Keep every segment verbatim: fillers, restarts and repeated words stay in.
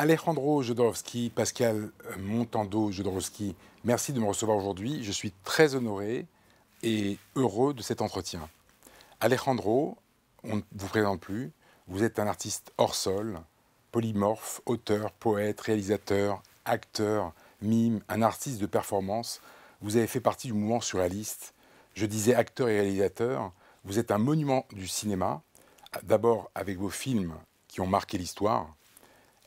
Alejandro Jodorowsky, Pascale Montandon-Jodorowsky, merci de me recevoir aujourd'hui. Je suis très honoré et heureux de cet entretien. Alejandro, on ne vous présente plus, vous êtes un artiste hors sol, polymorphe, auteur, poète, réalisateur, acteur, mime, un artiste de performance. Vous avez fait partie du mouvement surréaliste. Je disais acteur et réalisateur. Vous êtes un monument du cinéma, d'abord avec vos films qui ont marqué l'histoire,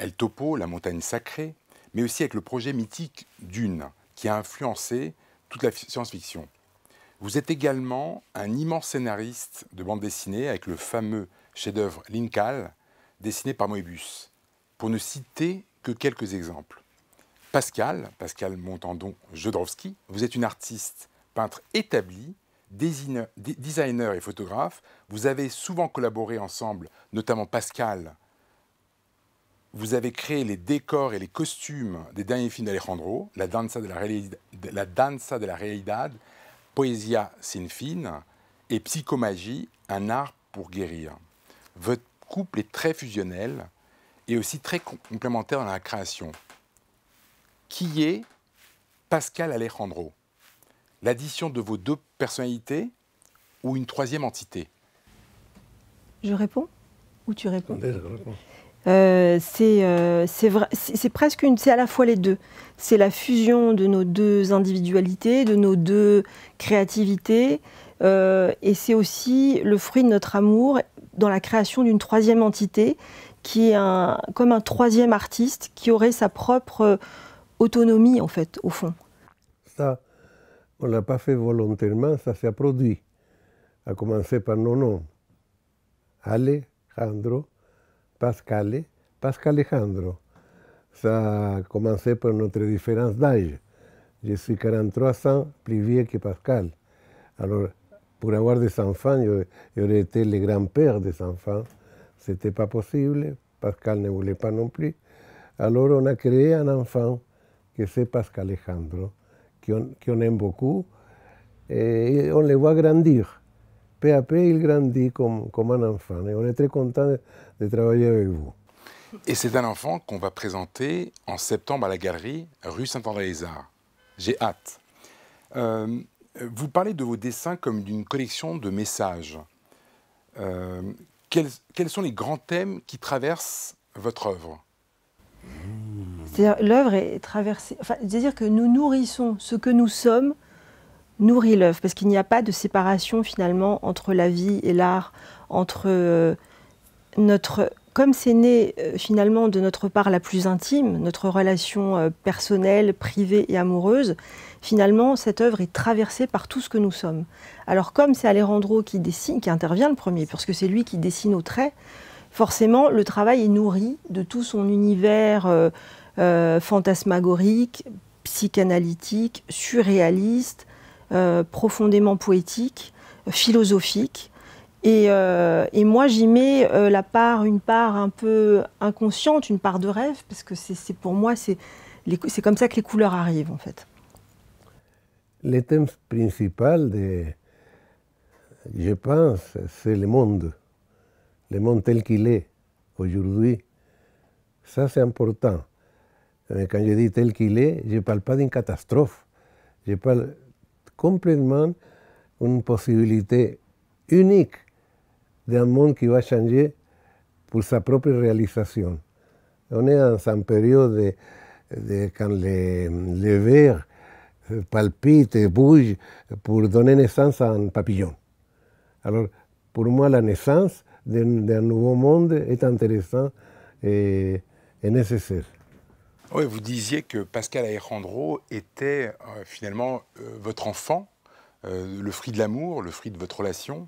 El Topo, La montagne sacrée, mais aussi avec le projet mythique Dune, qui a influencé toute la science-fiction. Vous êtes également un immense scénariste de bande dessinée avec le fameux chef-d'œuvre L'Incal, dessiné par Moebius, pour ne citer que quelques exemples. Pascale, Pascale Montandon-Jodorowsky, vous êtes une artiste, peintre établie, designer et photographe. Vous avez souvent collaboré ensemble, notamment Pascale. Vous avez créé les décors et les costumes des derniers films d'Alejandro, La danza de la realidad, la danza de la realidad, Poesia sin fin et Psychomagie, un art pour guérir. Votre couple est très fusionnel et aussi très complémentaire dans la création. Qui est Pascale Alejandro? L'addition de vos deux personnalités ou une troisième entité? Je réponds ou tu réponds? Attendez, je réponds. Euh, c'est euh, presque une, c'est à la fois les deux. C'est la fusion de nos deux individualités, de nos deux créativités, euh, et c'est aussi le fruit de notre amour dans la création d'une troisième entité qui est un, comme un troisième artiste qui aurait sa propre autonomie en fait, au fond. Ça, on ne l'a pas fait volontairement, ça s'est produit. À commencer par nos noms, Alejandro, Pascale, Pascale Alejandro. Ça a commencé par notre différence d'âge. Je suis quarante-trois ans plus vieux que Pascale. Alors, pour avoir des enfants, j'aurais été le grand-père des enfants. Ce n'était pas possible. Pascale ne voulait pas non plus. Alors, on a créé un enfant, que c'est Pascale Alejandro, qu'on qu'on aime beaucoup. Et on le voit grandir. Peu à peu, il grandit comme, comme un enfant. Et on est très content de, de travailler avec vous. Et c'est un enfant qu'on va présenter en septembre à la galerie rue Saint-André-les-Arts. J'ai hâte. Euh, vous parlez de vos dessins comme d'une collection de messages. Euh, quels, quels sont les grands thèmes qui traversent votre œuvre? C'est-à-dire, l'œuvre est traversée... Enfin, c'est-à-dire que nous nourrissons ce que nous sommes, nourrit l'œuvre, parce qu'il n'y a pas de séparation finalement entre la vie et l'art, entre euh, notre... Comme c'est né euh, finalement de notre part la plus intime, notre relation euh, personnelle, privée et amoureuse, finalement cette œuvre est traversée par tout ce que nous sommes. Alors comme c'est Alejandro qui dessine, qui intervient le premier, parce que c'est lui qui dessine au trait, forcément le travail est nourri de tout son univers euh, euh, fantasmagorique, psychanalytique, surréaliste, Euh, profondément poétique, philosophique. Et, euh, et moi, j'y mets euh, la part, une part un peu inconsciente, une part de rêve, parce que c'est pour moi, c'est comme ça que les couleurs arrivent, en fait. Le thème principal, de, je pense, c'est le monde. Le monde tel qu'il est, aujourd'hui. Ça, c'est important. Mais quand je dis tel qu'il est, je ne parle pas d'une catastrophe. Je parle complètement une possibilité unique d'un monde qui va changer pour sa propre réalisation. On est dans une période de, de, quand les, les vers palpitent et bougent pour donner naissance à un papillon. Alors, pour moi, la naissance d'un nouveau monde est intéressante et, et nécessaire. Oui, vous disiez que Pascale Alejandro était euh, finalement euh, votre enfant, euh, le fruit de l'amour, le fruit de votre relation.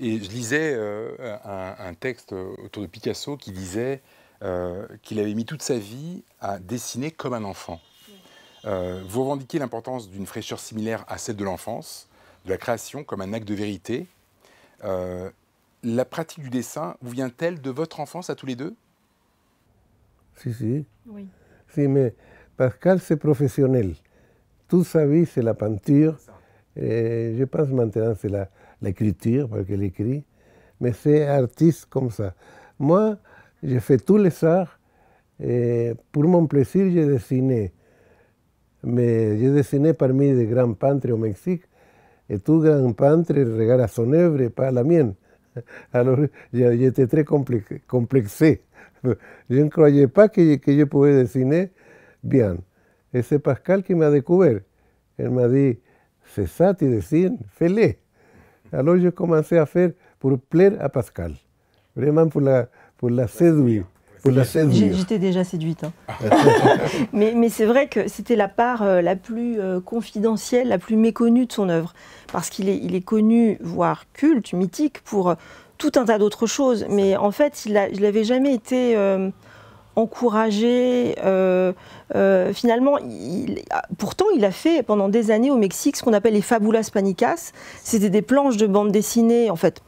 Et je lisais euh, un, un texte autour de Picasso qui disait euh, qu'il avait mis toute sa vie à dessiner comme un enfant. Euh, vous revendiquez l'importance d'une fraîcheur similaire à celle de l'enfance, de la création comme un acte de vérité. Euh, la pratique du dessin vous vient-elle de votre enfance à tous les deux? Si, si. Oui. Si, mais Pascale, c'est professionnel. Toute sa vie, c'est la peinture. Et je pense maintenant c'est l'écriture, parce qu'elle écrit. Mais c'est artiste comme ça. Moi, j'ai fait tous les arts Eh, pour mon plaisir, j'ai dessiné. Mais j'ai dessiné parmi les grands peintres au Mexique, et tout grand peintre regarde son œuvre et pas la mienne. Alors j'étais très complexé. Je ne croyais pas que, que je pouvais dessiner bien. Et c'est Pascale qui m'a découvert. Elle m'a dit, c'est ça, tu dessines, fais-le. Alors je commençais à faire pour plaire à Pascale, vraiment pour la, pour la séduire. J'étais déjà séduite. Hein. mais mais c'est vrai que c'était la part euh, la plus euh, confidentielle, la plus méconnue de son œuvre. Parce qu'il est, il est connu, voire culte, mythique, pour euh, tout un tas d'autres choses. Mais en fait, il n'avait jamais été euh, encouragé. Euh, euh, finalement, il, pourtant, il a fait pendant des années au Mexique ce qu'on appelle les Fabulas Panicas. C'était des planches de bande dessinée, en fait.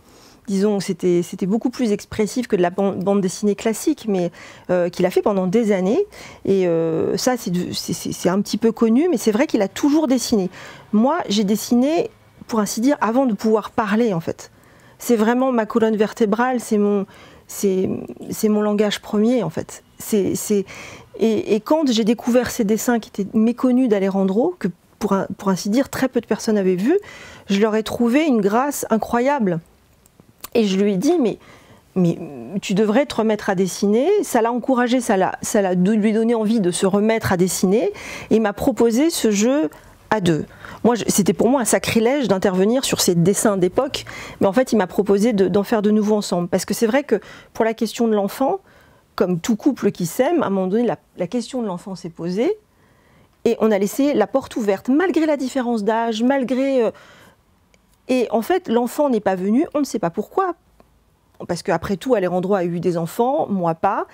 Disons, c'était beaucoup plus expressif que de la bande, bande dessinée classique, mais euh, qu'il a fait pendant des années. Et euh, ça, c'est un petit peu connu, mais c'est vrai qu'il a toujours dessiné. Moi, j'ai dessiné, pour ainsi dire, avant de pouvoir parler, en fait. C'est vraiment ma colonne vertébrale, c'est mon, mon langage premier, en fait. C'est, c'est... Et, et quand j'ai découvert ces dessins qui étaient méconnus d'Alejandro, que pour, un, pour ainsi dire, très peu de personnes avaient vu, je leur ai trouvé une grâce incroyable. Et je lui ai dit, mais, mais tu devrais te remettre à dessiner. Ça l'a encouragé, ça l'a, ça l'a lui donné envie de se remettre à dessiner. Et il m'a proposé ce jeu à deux. Moi, c'était pour moi un sacrilège d'intervenir sur ces dessins d'époque. Mais en fait, il m'a proposé de, d'en faire de nouveau ensemble. Parce que c'est vrai que pour la question de l'enfant, comme tout couple qui s'aime, à un moment donné, la, la question de l'enfant s'est posée. Et on a laissé la porte ouverte, malgré la différence d'âge, malgré... Euh, Et en fait, l'enfant n'est pas venu, on ne sait pas pourquoi. Parce qu'après tout, Alejandro a eu des enfants, moi pas.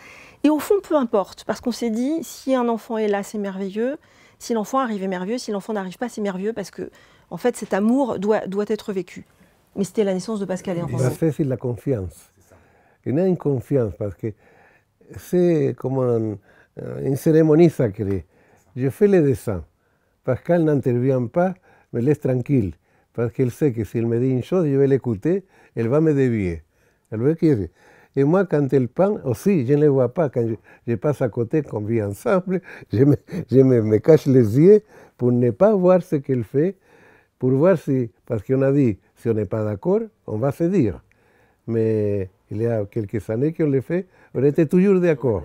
Et au fond, peu importe, parce qu'on s'est dit, si un enfant est là, c'est merveilleux. Si l'enfant arrive, est merveilleux. Si l'enfant n'arrive pas, c'est merveilleux, parce que, en fait, cet amour doit, doit être vécu. Mais c'était la naissance de Pascale. C'est la confiance. Il y a une confiance, parce que c'est comme un, une cérémonie sacrée. Je fais les dessins. Pascale n'intervient pas, me laisse tranquille. Parce qu'elle sait que si elle me dit une chose, je vais l'écouter, elle va me dévier. Elle veut qu'il... Et moi, quand elle peint, aussi, je ne le vois pas. Quand je, je passe à côté, qu'on vit ensemble, je, me, je me, me cache les yeux pour ne pas voir ce qu'elle fait, pour voir si... Parce qu'on a dit, si on n'est pas d'accord, on va se dire. Mais il y a quelques années qu'on le fait, on était toujours d'accord.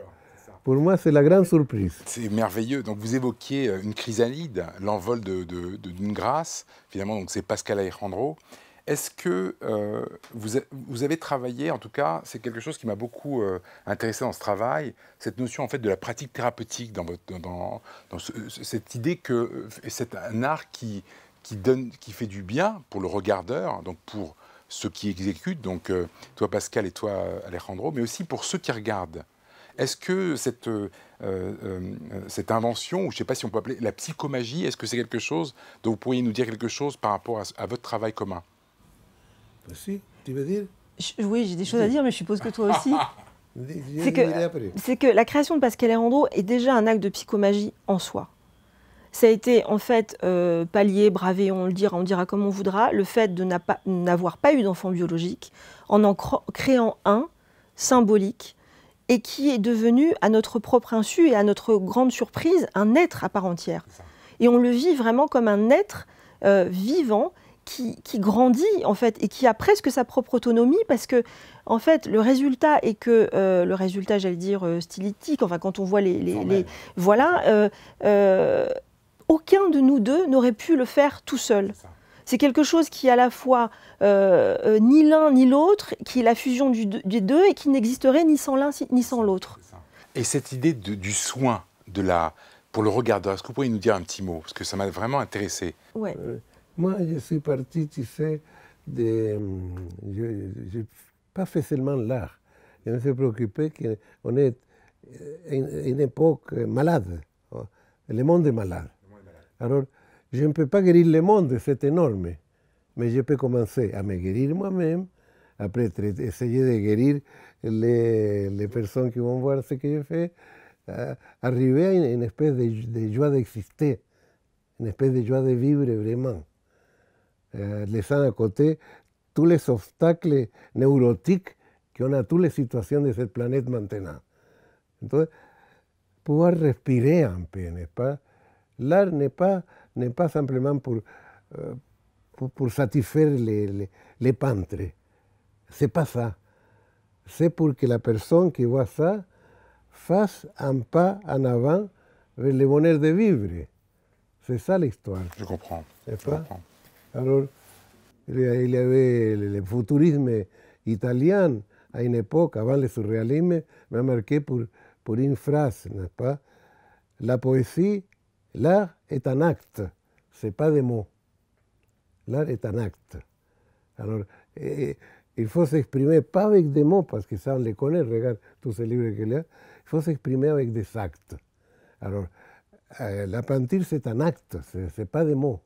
Pour moi, c'est la grande surprise. C'est merveilleux. Donc, vous évoquiez une chrysalide, l'envol de, de, de, d'une grâce. Finalement, donc c'est Pascale Alejandro. Est-ce que euh, vous, a, vous avez travaillé, en tout cas, c'est quelque chose qui m'a beaucoup euh, intéressé dans ce travail, cette notion en fait de la pratique thérapeutique, dans, votre, dans, dans ce, cette idée que c'est un art qui, qui, donne, qui fait du bien pour le regardeur, donc pour ceux qui exécutent, donc euh, toi Pascale et toi Alejandro, mais aussi pour ceux qui regardent. Est-ce que cette, euh, euh, cette invention, ou je ne sais pas si on peut appeler la psychomagie, est-ce que c'est quelque chose dont vous pourriez nous dire quelque chose par rapport à, à votre travail commun? Si, tu veux dire? je, Oui, j'ai des choses à dire, mais je suppose que toi aussi. C'est que, que la création de Pascale Alejandro est déjà un acte de psychomagie en soi. Ça a été en fait euh, pallié, bravé, on le dira, on le dira comme on voudra, le fait de n'avoir pas, pas eu d'enfant biologique, en en créant un symbolique, et qui est devenu, à notre propre insu et à notre grande surprise, un être à part entière. Et on le vit vraiment comme un être euh, vivant qui, qui grandit, en fait, et qui a presque sa propre autonomie, parce que, en fait, le résultat est que, euh, le résultat, j'allais dire, euh, stylistique, enfin, quand on voit les... les, les voilà, euh, euh, aucun de nous deux n'aurait pu le faire tout seul. C'est quelque chose qui est à la fois euh, euh, ni l'un ni l'autre, qui est la fusion du, des deux et qui n'existerait ni sans l'un ni sans l'autre. Et cette idée de, du soin de la, pour le regardeur, est-ce que vous pourriez nous dire un petit mot? Parce que ça m'a vraiment intéressé. Ouais. Euh, moi, je suis parti, tu sais, de, je n'ai pas fait seulement l'art. Je me suis préoccupé qu'on est une, une époque malade. Le monde est malade. Alors, je ne peux pas guérir le monde, c'est énorme. Mais je peux commencer à me guérir moi-même, après traiter, essayer de guérir les, les personnes qui vont voir ce que je fais, euh, arriver à une, une espèce de, de joie d'exister, une espèce de joie de vivre vraiment. Euh, laissant à côté tous les obstacles neurotiques qu'on a, toutes les situations de cette planète maintenant. Entonces, pouvoir respirer un peu, n'est-ce pas? L'art n'est pas, pas simplement pour, euh, pour, pour satisfaire les, les, les peintres. C'est pas ça. C'est pour que la personne qui voit ça fasse un pas en avant vers le bonheur de vivre. C'est ça l'histoire. Je comprends. Je comprends. Alors, il y avait le futurisme italien à une époque, avant le surréalisme, m'a marqué pour, pour une phrase, n'est-ce pas? La poésie, l'art est un acte, ce n'est pas des mots. L'art est un acte. Alors, et, il faut s'exprimer pas avec des mots, parce que ça on les connaît, regarde tous ces livres qu'il y a, il faut s'exprimer avec des actes. Alors, euh, la peinture c'est un acte, ce n'est pas des mots.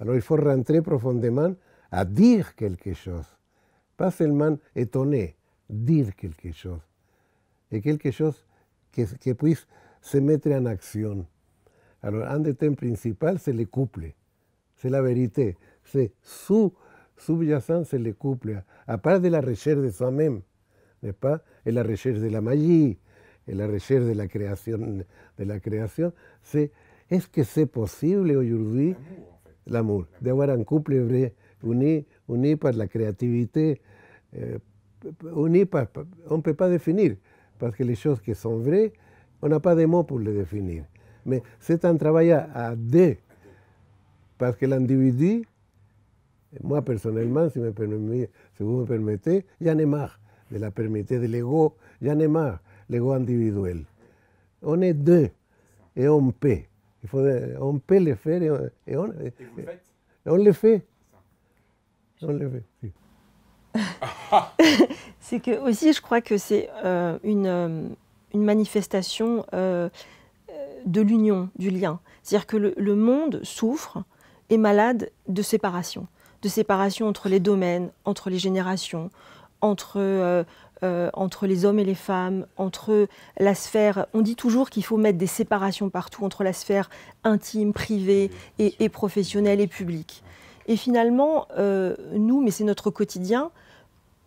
Alors il faut rentrer profondément à dire quelque chose, pas seulement étonner, dire quelque chose. Et quelque chose qui, qui puisse se mettre en action. Alors un des thèmes principaux c'est le couple, c'est la vérité, c'est sous subjacent, c'est le couple, à part de la recherche de soi-même, n'est-ce pas? Et la recherche de la magie, et la recherche de la création, de la création, c'est est-ce que c'est possible aujourd'hui, l'amour, en fait. D'avoir un couple vrai, uni, uni par la créativité, euh, uni par, on ne peut pas définir, parce que les choses qui sont vraies, on n'a pas de mots pour les définir. Mais c'est un travail à, à deux, parce que l'individu, moi, personnellement, si, me permet, si vous me permettez, j'en ai marre de la permettez, de l'ego, j'en ai marre, l'ego individuel. On est deux et on peut. Il faut, on peut le faire et on, et on, et vous le faites? On le fait. On le fait, oui. C'est que aussi, je crois que c'est euh, une, une manifestation euh, de l'union, du lien. C'est-à-dire que le, le monde souffre et malade de séparation. De séparation entre les domaines, entre les générations, entre, euh, euh, entre les hommes et les femmes, entre la sphère... On dit toujours qu'il faut mettre des séparations partout, entre la sphère intime, privée et, et professionnelle et publique. Et finalement, euh, nous, mais c'est notre quotidien,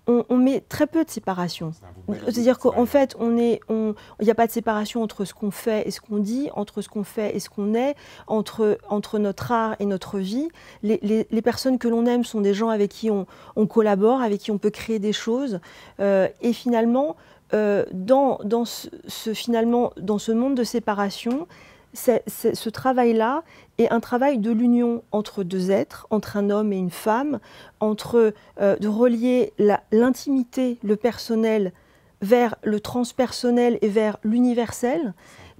on, on met très peu de séparation. C'est-à-dire qu'en fait, on est, on, y a pas de séparation entre ce qu'on fait et ce qu'on dit, entre ce qu'on fait et ce qu'on est, entre, entre notre art et notre vie. Les, les, les personnes que l'on aime sont des gens avec qui on, on collabore, avec qui on peut créer des choses. Euh, et finalement, euh, dans, dans ce, ce, finalement, dans ce monde de séparation, c'est, c'est, ce travail-là est un travail de l'union entre deux êtres, entre un homme et une femme, entre euh, de relier l'intimité, le personnel, vers le transpersonnel et vers l'universel,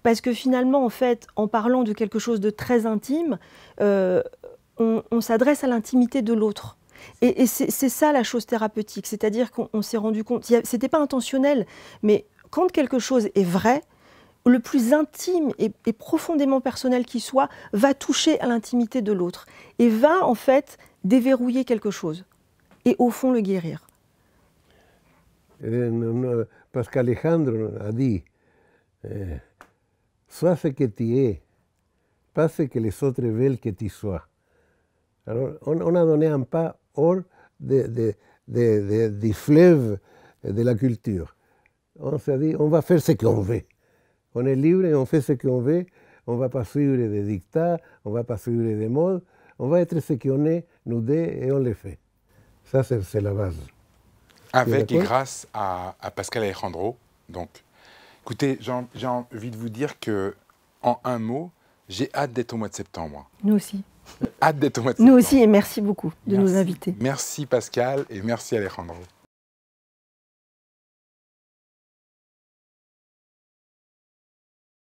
parce que finalement, en fait, en parlant de quelque chose de très intime, euh, on, on s'adresse à l'intimité de l'autre. Et, et c'est ça la chose thérapeutique, c'est-à-dire qu'on s'est rendu compte, c'était pas intentionnel, mais quand quelque chose est vrai, le plus intime et, et profondément personnel qui soit, va toucher à l'intimité de l'autre et va en fait déverrouiller quelque chose et au fond le guérir. Parce qu'Alejandro a dit euh, « Sois ce que tu es, pas ce que les autres veulent que tu sois ». Alors on, on a donné un pas hors de, de, de, de, du fleuve de la culture. On s'est dit « On va faire ce qu'on veut ». On est libre et on fait ce qu'on veut, on ne va pas suivre des dictats, on ne va pas suivre des modes, on va être ce qu'on est, nous deux, et on le fait. Ça, c'est la base. Avec et grâce à, à Pascale Alejandro. Donc, écoutez, j'ai envie de vous dire que, en un mot, j'ai hâte d'être au mois de septembre. Nous aussi. Hâte d'être au mois de septembre. Nous aussi, et merci beaucoup de merci. nous inviter. Merci Pascale et merci Alejandro.